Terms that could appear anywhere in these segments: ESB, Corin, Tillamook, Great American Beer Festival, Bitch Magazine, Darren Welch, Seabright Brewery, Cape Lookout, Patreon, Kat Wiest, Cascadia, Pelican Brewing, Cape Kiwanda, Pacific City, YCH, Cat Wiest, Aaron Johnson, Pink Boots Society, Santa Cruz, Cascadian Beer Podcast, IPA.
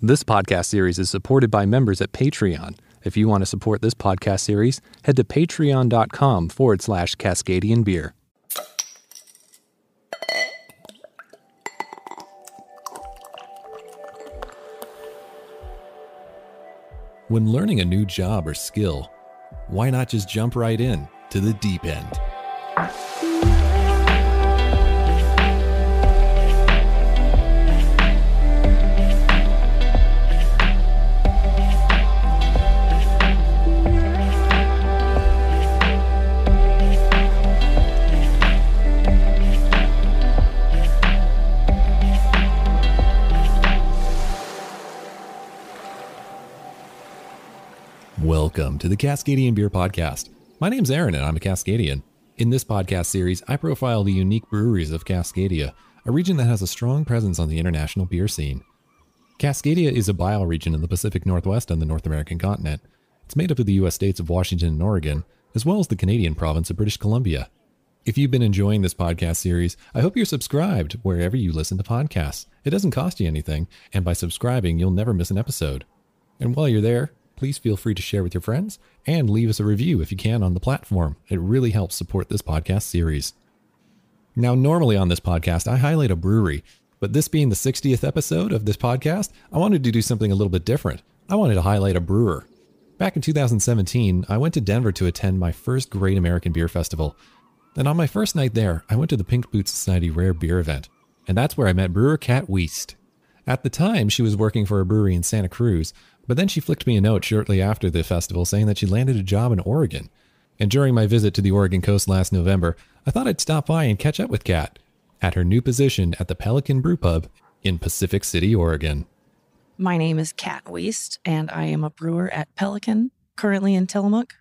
This podcast series is supported by members at Patreon. If you want to support this podcast series, head to patreon.com/Cascadian Beer. When learning a new job or skill, why not just jump right in to the deep end? Welcome to the Cascadian Beer Podcast. My name's Aaron and I'm a Cascadian. In this podcast series, I profile the unique breweries of Cascadia, a region that has a strong presence on the international beer scene. Cascadia is a bioregion in the Pacific Northwest and the North American continent. It's made up of the U.S. states of Washington and Oregon, as well as the Canadian province of British Columbia. If you've been enjoying this podcast series, I hope you're subscribed wherever you listen to podcasts. It doesn't cost you anything, and by subscribing, you'll never miss an episode. And while you're there, please feel free to share with your friends and leave us a review if you can on the platform. It really helps support this podcast series. Now, normally on this podcast, I highlight a brewery, but this being the 60th episode of this podcast, I wanted to do something a little bit different. I wanted to highlight a brewer. Back in 2017, I went to Denver to attend my first Great American Beer Festival. And on my first night there, I went to the Pink Boots Society Rare Beer event. And that's where I met brewer Cat Wiest. At the time, she was working for a brewery in Santa Cruz, but then she flicked me a note shortly after the festival saying that she landed a job in Oregon. And during my visit to the Oregon coast last November, I thought I'd stop by and catch up with Kat at her new position at the Pelican Brew Pub in Pacific City, Oregon. My name is Kat Wiest, and I am a brewer at Pelican, currently in Tillamook,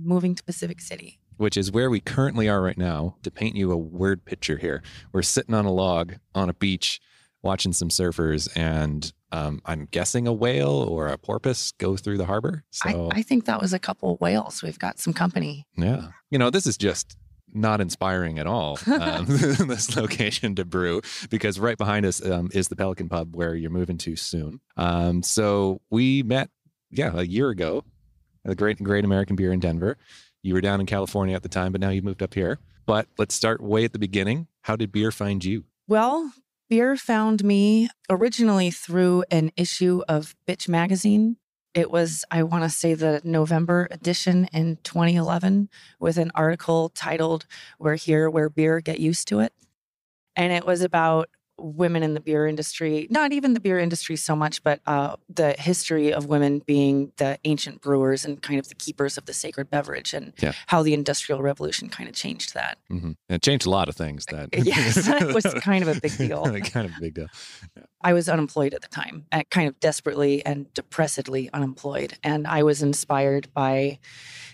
moving to Pacific City. Which is where we currently are right now. To paint you a word picture here, we're sitting on a log on a beach watching some surfers, and I'm guessing a whale or a porpoise go through the harbor. So I think that was a couple of whales. We've got some company. Yeah. You know, this is just not inspiring at all, this location to brew, because right behind us is the Pelican Pub where you're moving to soon. So we met, a year ago at the Great American Beer in Denver. You were down in California at the time, but now you've moved up here. But let's start way at the beginning. How did beer find you? Well, beer found me originally through an issue of Bitch Magazine. It was, I want to say, the November edition in 2011 with an article titled, "We're Here, We're Beer, Get Used to It." And it was about women in the beer industry, not even the beer industry so much, but the history of women being the ancient brewers and kind of the keepers of the sacred beverage, and how the Industrial Revolution kind of changed that. Mm-hmm. It changed a lot of things. That yes, it was kind of a big deal. Yeah. I was unemployed at the time, kind of desperately and depressedly unemployed. And I was inspired by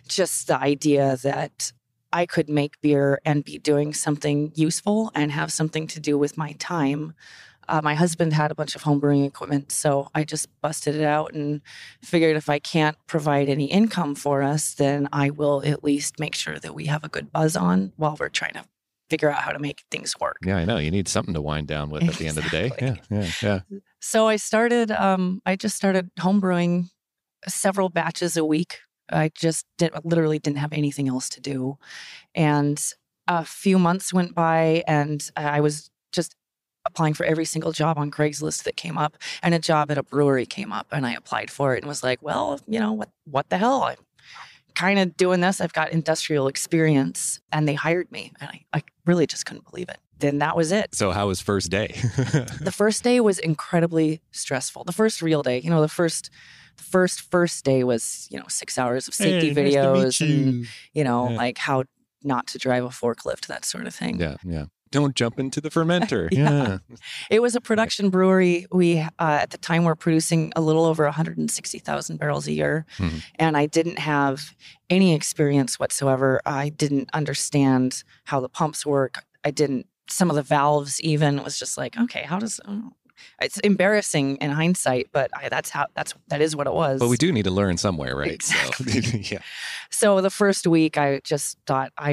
just the idea that I could make beer and be doing something useful and have something to do with my time. My husband had a bunch of homebrewing equipment, so I just busted it out and figured if I can't provide any income for us, then I will at least make sure that we have a good buzz on while we're trying to figure out how to make things work. Yeah, I know. You need something to wind down with at the end of the day. Yeah. So I started, I just started homebrewing several batches a week. I just literally didn't have anything else to do. And a few months went by, and I was just applying for every single job on Craigslist that came up. And a job at a brewery came up, and I applied for it and was like, well, you know, what the hell? I'm kind of doing this. I've got industrial experience. And they hired me, and I really just couldn't believe it. Then that was it. So how was first day? The first day was incredibly stressful. The first real day, you know, the first day was, 6 hours of safety videos and, like how not to drive a forklift, that sort of thing. Yeah. Don't jump into the fermenter. Yeah. It was a production brewery. We, at the time, were producing a little over 160,000 barrels a year. Mm-hmm. And I didn't have any experience whatsoever. I didn't understand how the pumps work. Some of the valves even was just like, okay, how does... It's embarrassing in hindsight, but that is what it was. But we do need to learn somewhere, right? Exactly. So the first week I just thought I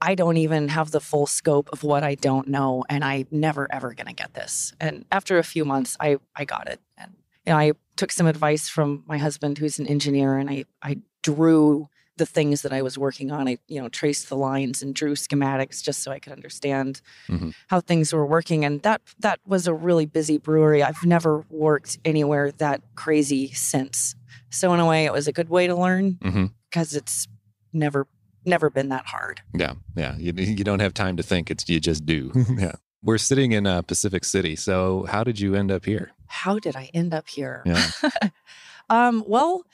I don't even have the full scope of what I don't know, and I never, ever going to get this. And after a few months, I got it. And you know, I took some advice from my husband, who's an engineer, and I drew the things that I was working on. I, you know, traced the lines and drew schematics just so I could understand how things were working. And that was a really busy brewery. I've never worked anywhere that crazy since. So in a way, it was a good way to learn because it's never been that hard. Yeah. You don't have time to think. You just do. Yeah. We're sitting in Pacific City. So how did you end up here? How did I end up here? Yeah. Well,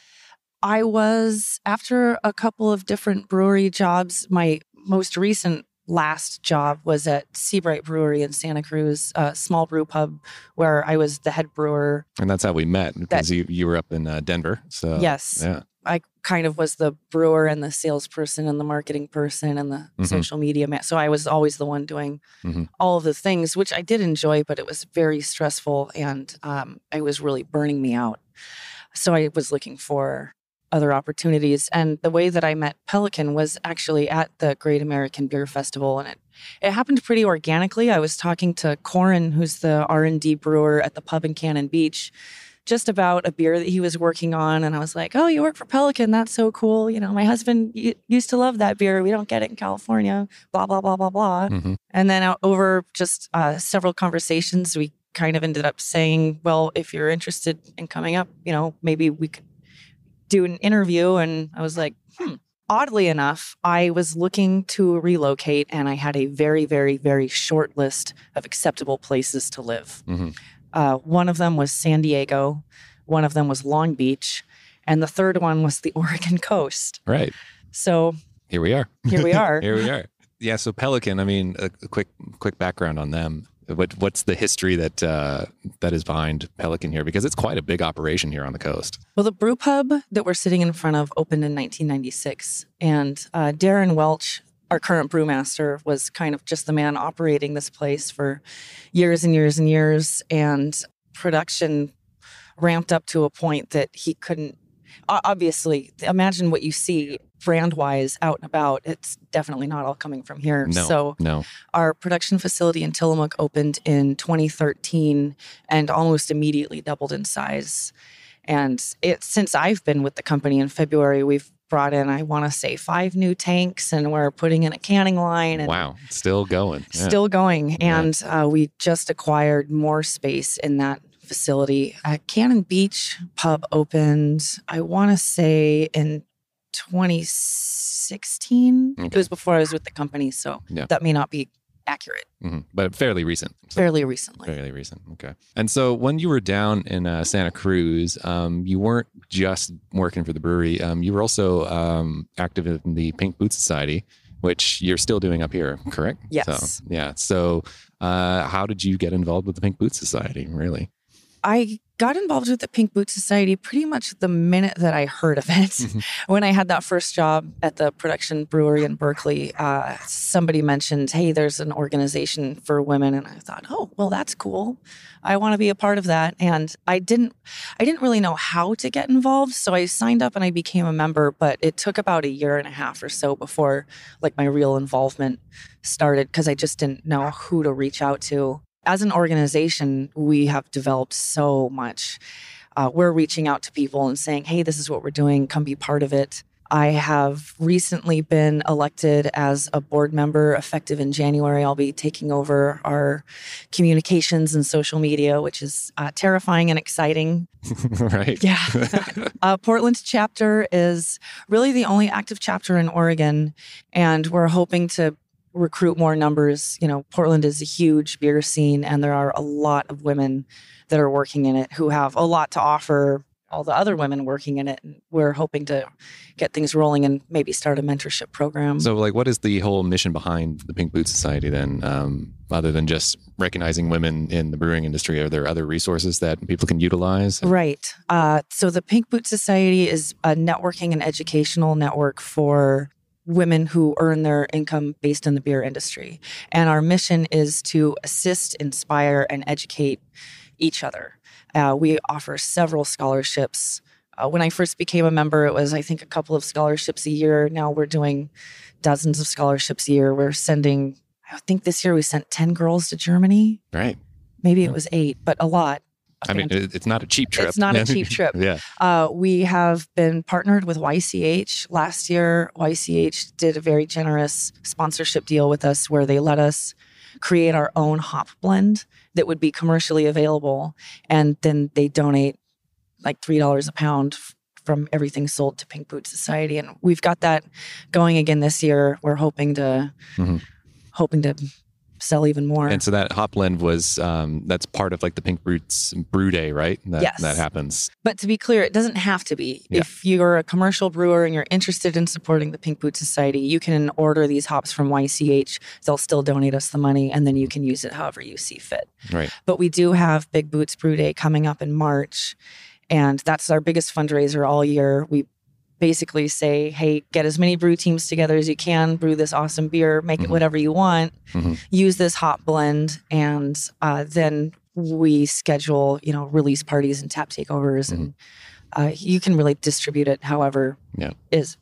I was, after a couple of different brewery jobs, my most recent last job was at Seabright Brewery in Santa Cruz, a small brew pub where I was the head brewer. And that's how we met, because you were up in Denver. So yes. Yeah. I kind of was the brewer and the salesperson and the marketing person and the social media man. So I was always the one doing all of the things, which I did enjoy, but it was very stressful and it was really burning me out. So I was looking for other opportunities. And the way that I met Pelican was actually at the Great American Beer Festival. And it happened pretty organically. I was talking to Corin, who's the R&D brewer at the pub in Cannon Beach, just about a beer that he was working on. And I was like, oh, you work for Pelican. That's so cool. You know, my husband used to love that beer. We don't get it in California, blah, blah, blah, blah, blah. And then over just several conversations, we kind of ended up saying, well, if you're interested in coming up, you know, maybe we could do an interview. And I was like, Oddly enough, I was looking to relocate and I had a very, very, very short list of acceptable places to live. One of them was San Diego, one of them was Long Beach, and the third one was the Oregon coast. Right. So here we are. Here we are. Yeah. So Pelican, I mean, a quick background on them. What's the history that is behind Pelican here? Because it's quite a big operation here on the coast. Well, the brew pub that we're sitting in front of opened in 1996, and Darren Welch, our current brewmaster, was kind of just the man operating this place for years and years and years. And production ramped up to a point that he couldn't, obviously, imagine what you see brand-wise out and about. It's definitely not all coming from here. No. Our production facility in Tillamook opened in 2013 and almost immediately doubled in size. And since I've been with the company in February, we've brought in, I want to say, 5 new tanks, and we're putting in a canning line. And wow, still going. Yeah. Still going. And we just acquired more space in that facility. Cannon Beach Pub opened, I want to say, in 2016. Okay. It was before I was with the company, so that may not be accurate. But fairly recent. Fairly recent. Okay. And so when you were down in Santa Cruz, you weren't just working for the brewery. You were also active in the Pink Boots Society, which you're still doing up here, correct? Yes. So, yeah. So how did you get involved with the Pink Boots Society, really? I got involved with the Pink Boots Society pretty much the minute that I heard of it. When I had that first job at the production brewery in Berkeley, somebody mentioned, hey, there's an organization for women. And I thought, oh, well, that's cool. I want to be a part of that. And I didn't really know how to get involved. So I signed up and I became a member, but it took about 1.5 years or so before like my real involvement started because I just didn't know who to reach out to. As an organization, we have developed so much. We're reaching out to people and saying, hey, this is what we're doing. Come be part of it. I have recently been elected as a board member effective in January. I'll be taking over our communications and social media, which is terrifying and exciting. Right. Yeah. Portland's chapter is really the only active chapter in Oregon, and we're hoping to recruit more numbers. You know, Portland is a huge beer scene, and there are a lot of women that are working in it who have a lot to offer all the other women working in it. And we're hoping to get things rolling and maybe start a mentorship program. So, like, what is the whole mission behind the Pink Boots Society then, other than just recognizing women in the brewing industry? Are there other resources that people can utilize? Right. So the Pink Boots Society is a networking and educational network for women who earn their income based in the beer industry. And our mission is to assist, inspire, and educate each other. We offer several scholarships When I first became a member, it was, I think, a couple of scholarships a year. Now we're doing dozens of scholarships a year. We're sending, I think this year we sent 10 girls to Germany. Right. Maybe it was 8, but a lot. I mean, it's not a cheap trip. It's not a cheap trip. Yeah. We have been partnered with YCH. Last year, YCH did a very generous sponsorship deal with us where they let us create our own hop blend that would be commercially available. And then they donate like $3 a pound from everything sold to Pink Boots Society. And we've got that going again this year. We're hoping to sell even more. And so that hop blend was, that's part of like the Pink Boots brew day, right? Yes. That happens. But to be clear, it doesn't have to be. Yeah. If you're a commercial brewer and you're interested in supporting the Pink Boots Society, you can order these hops from YCH. They'll still donate us the money and then you can use it however you see fit. Right. But we do have Big Boots Brew Day coming up in March. And that's our biggest fundraiser all year. We basically say, hey, get as many brew teams together as you can, brew this awesome beer, make it whatever you want, use this hop blend, and then we schedule, you know, release parties and tap takeovers, and you can really distribute it however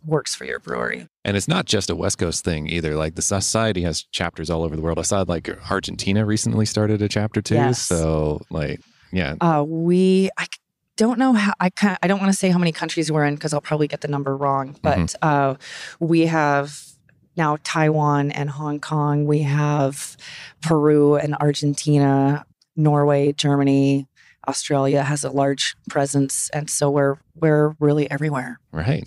works for your brewery. And it's not just a West Coast thing either. Like the society has chapters all over the world. I saw like Argentina recently started a chapter too. Yes. So like, yeah. I don't want to say how many countries we're in because I'll probably get the number wrong. But we have now Taiwan and Hong Kong. We have Peru and Argentina, Norway, Germany, Australia has a large presence, and so we're really everywhere. Right.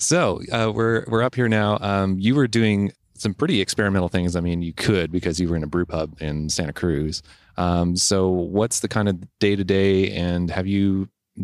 So we're up here now. You were doing some pretty experimental things. I mean, you could because you were in a brew pub in Santa Cruz. So what's the kind of day-to-day, and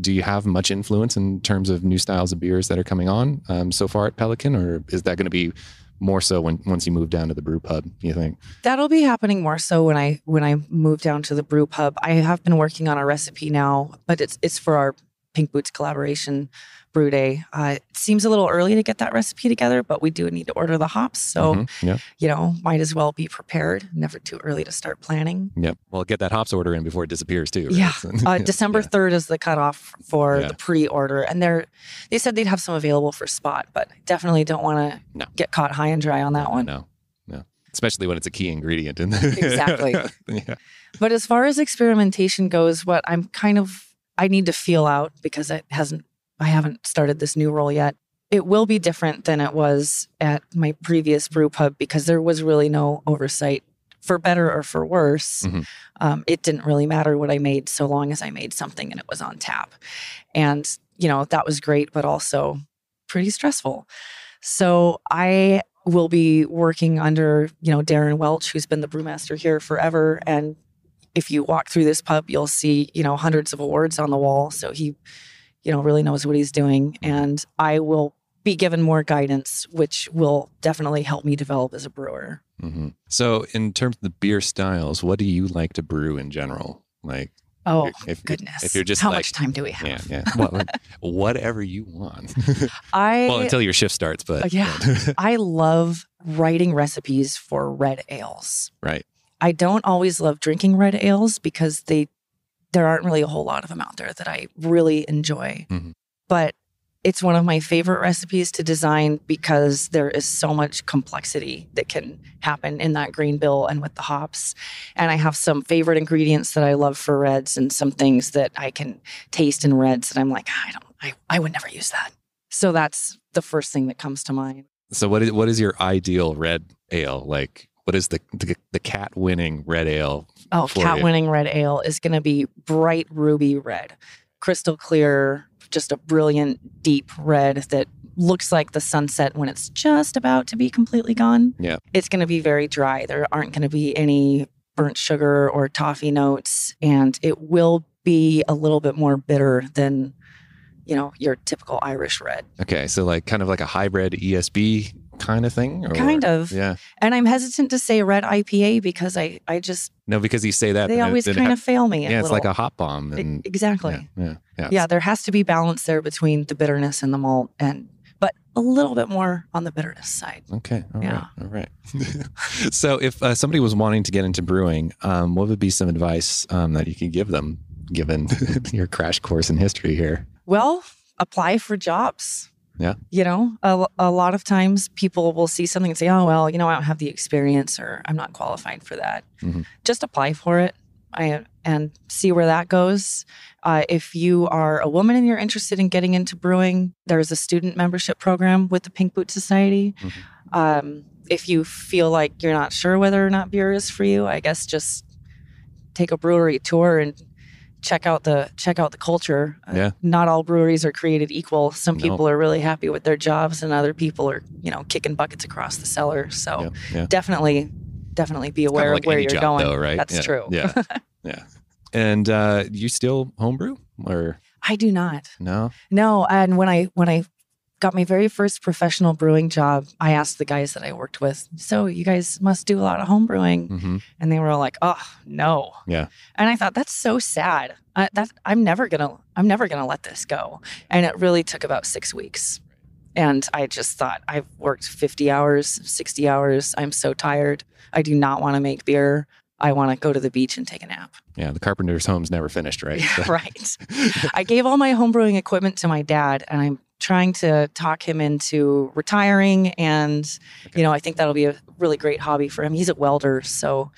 do you have much influence in terms of new styles of beers that are coming on so far at Pelican, or is that going to be more so once you move down to the brew pub, you think? That'll be happening more so when I move down to the brew pub. I have been working on a recipe now, but it's for our Pink Boots collaboration brew day. It seems a little early to get that recipe together, but we do need to order the hops. So, you know, might as well be prepared. Never too early to start planning. Yep. Well, get that hops order in before it disappears too. Right? Yeah. December 3rd is the cutoff for the pre-order. And they said they'd have some available for spot, but definitely don't want to get caught high and dry on that one. No. Especially when it's a key ingredient. Exactly. Yeah. But as far as experimentation goes, what I'm I need to feel out because I haven't started this new role yet. It will be different than it was at my previous brew pub because there was really no oversight, for better or for worse. It didn't really matter what I made so long as I made something and it was on tap. And, you know, that was great, but also pretty stressful. So I will be working under, you know, Darren Welch, who's been the brewmaster here forever. And if you walk through this pub, you'll see, you know, hundreds of awards on the wall. So he, you know, really knows what he's doing. And I will be given more guidance, which will definitely help me develop as a brewer. So in terms of the beer styles, what do you like to brew in general? Like, oh, goodness. If you're just how much time do we have? Yeah. Well, whatever you want. Well, until your shift starts, but. I love writing recipes for red ales. Right. I don't always love drinking red ales because there aren't really a whole lot of them out there that I really enjoy. But it's one of my favorite recipes to design because there is so much complexity that can happen in that green bill and with the hops. And I have some favorite ingredients that I love for reds and some things that I can taste in reds that I'm like, I would never use that. So that's the first thing that comes to mind. So what is your ideal red ale like? What is the cat winning red ale? Oh, cat winning red ale is going to be bright ruby red, crystal clear, just a brilliant deep red that looks like the sunset when it's just about to be completely gone. Yeah, it's going to be very dry. There aren't going to be any burnt sugar or toffee notes, and it will be a little bit more bitter than, you know, your typical Irish red. Okay, so like kind of like a hybrid ESB. Kind of thing? Or, kind of. Yeah. And I'm hesitant to say red IPA because I just... No, because you say that... They always kind of fail me. Yeah, it's like a hot bomb. And, exactly. Yeah, there has to be balance there between the bitterness and the malt, but a little bit more on the bitterness side. Okay. All right. So if somebody was wanting to get into brewing, what would be some advice that you could give them, given your crash course in history here? Well, apply for jobs. Yeah. You know, a lot of times people will see something and say, oh, well, you know, I don't have the experience or I'm not qualified for that. Mm-hmm. Just apply for it and see where that goes. If you are a woman and you're interested in getting into brewing, there's a student membership program with the Pink Boots Society. Mm-hmm. If you feel like you're not sure whether or not beer is for you, I guess just take a brewery tour and check out the culture. Yeah. Not all breweries are created equal. Some people are really happy with their jobs and other people are, you know, kicking buckets across the cellar. So definitely be aware of where you're going. Though, right? That's true. Yeah. Yeah. And you still homebrew or? I do not. No. And when I got my very first professional brewing job, I asked the guys that I worked with, so you guys must do a lot of home brewing. Mm-hmm. And they were all like, oh, no. Yeah. And I thought, that's so sad. I'm never going to let this go. And it really took about 6 weeks. And I just thought, I've worked 50 hours, 60 hours. I'm so tired. I do not want to make beer. I want to go to the beach and take a nap. Yeah, the carpenter's home's never finished, right? Yeah, right. I gave all my homebrewing equipment to my dad, and I'm trying to talk him into retiring. And, you know, I think that'll be a really great hobby for him. He's a welder, so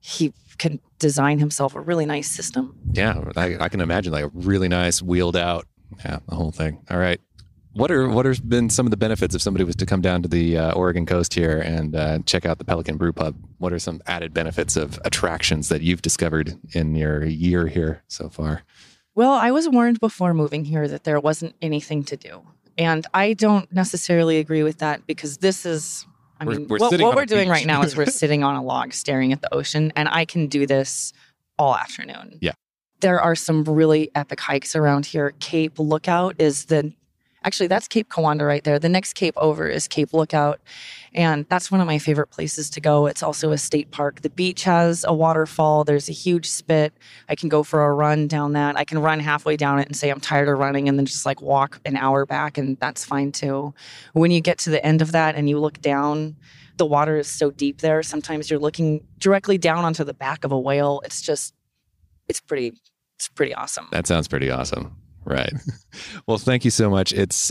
he can design himself a really nice system. Yeah, I can imagine like a really nice wheeled out, the whole thing. All right. What are been some of the benefits if somebody was to come down to the Oregon coast here and check out the Pelican Brew Pub? What are some added benefits of attractions that you've discovered in your year here so far? Well, I was warned before moving here that there wasn't anything to do. And I don't necessarily agree with that because this is, what we're doing right now is we're sitting on a log staring at the ocean, and I can do this all afternoon. Yeah. There are some really epic hikes around here. Cape Lookout is Actually, that's Cape Kiwanda right there. The next cape over is Cape Lookout. And that's one of my favorite places to go. It's also a state park. The beach has a waterfall. There's a huge spit. I can go for a run down that. I can run halfway down it and say I'm tired of running and then just like walk an hour back, and that's fine too. When you get to the end of that and you look down, the water is so deep there. Sometimes you're looking directly down onto the back of a whale. It's pretty awesome. That sounds pretty awesome. Right. Well, thank you so much. It's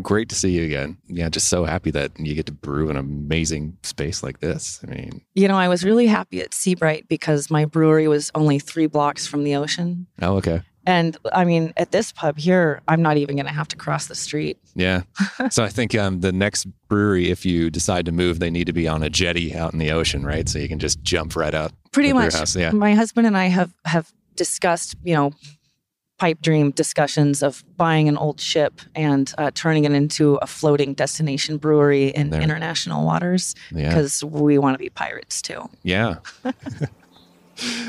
great to see you again. Yeah, just so happy that you get to brew an amazing space like this. I mean, you know, I was really happy at Seabright because my brewery was only 3 blocks from the ocean. Oh, okay. And I mean, at this pub here, I'm not even going to have to cross the street. Yeah. So I think the next brewery, if you decide to move, they need to be on a jetty out in the ocean, right? So you can just jump right out. Pretty much. Yeah. My husband and I have discussed, you know, pipe dream discussions of buying an old ship and turning it into a floating destination brewery in international waters because we want to be pirates too. Yeah.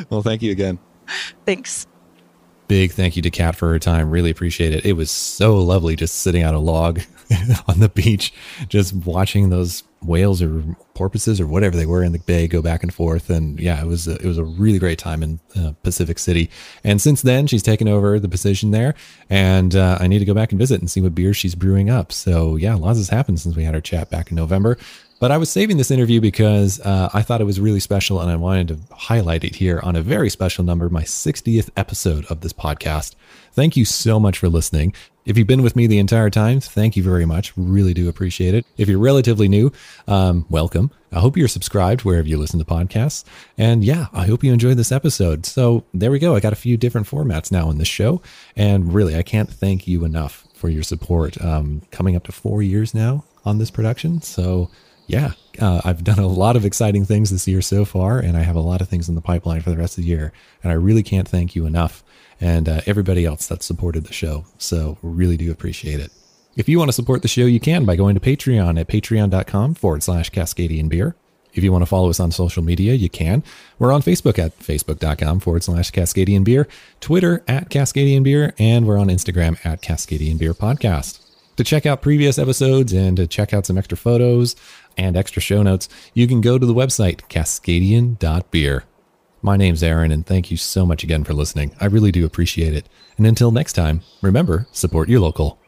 Well, thank you again. Thanks. Big thank you to Kat for her time. Really appreciate it. It was so lovely just sitting on a log on the beach, just watching those whales or porpoises or whatever they were in the bay go back and forth. And yeah, it was a really great time in Pacific City. And since then, she's taken over the position there. And I need to go back and visit and see what beer she's brewing up. So yeah, lots has happened since we had our chat back in November. But I was saving this interview because I thought it was really special and I wanted to highlight it here on a very special number, my 60th episode of this podcast. Thank you so much for listening. If you've been with me the entire time, thank you very much. Really do appreciate it. If you're relatively new, welcome. I hope you're subscribed wherever you listen to podcasts. And yeah, I hope you enjoyed this episode. So there we go. I got a few different formats now in this show. And really, I can't thank you enough for your support. Coming up to 4 years now on this production. So yeah, I've done a lot of exciting things this year so far, and I have a lot of things in the pipeline for the rest of the year. And I really can't thank you enough and everybody else that supported the show. So really do appreciate it. If you want to support the show, you can by going to Patreon at patreon.com/Cascadian Beer. If you want to follow us on social media, you can. We're on Facebook at facebook.com/Cascadian Beer, Twitter at Cascadian Beer, and we're on Instagram at Cascadian Beer Podcast. To check out previous episodes and to check out some extra photos and extra show notes, you can go to the website, cascadian.beer. My name's Aaron, and thank you so much again for listening. I really do appreciate it. And until next time, remember, support your local.